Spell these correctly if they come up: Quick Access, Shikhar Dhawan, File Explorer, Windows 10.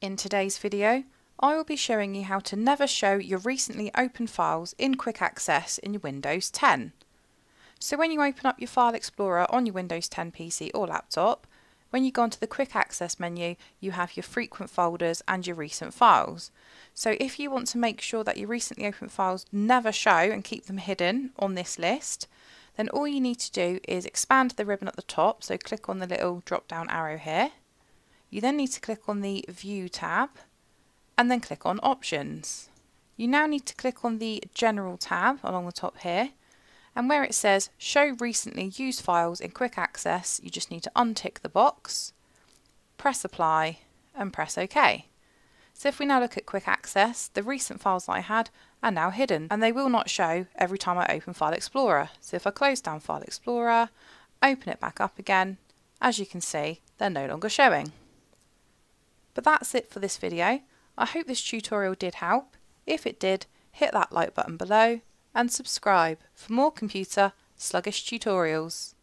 In today's video, I will be showing you how to never show your recently opened files in Quick Access in Windows 10. So when you open up your File Explorer on your Windows 10 PC or laptop, when you go onto the Quick Access menu, you have your frequent folders and your recent files. So if you want to make sure that your recently opened files never show and keep them hidden on this list, then all you need to do is expand the ribbon at the top, so click on the little drop down arrow here. You then need to click on the View tab and then click on Options. You now need to click on the General tab along the top here, and where it says Show Recently Used Files in Quick Access, you just need to untick the box, press Apply and press OK. So if we now look at Quick Access, the recent files that I had are now hidden and they will not show every time I open File Explorer. So if I close down File Explorer, open it back up again, as you can see, they're no longer showing. But that's it for this video. I hope this tutorial did help. If it did, hit that like button below and subscribe for more computer sluggish tutorials.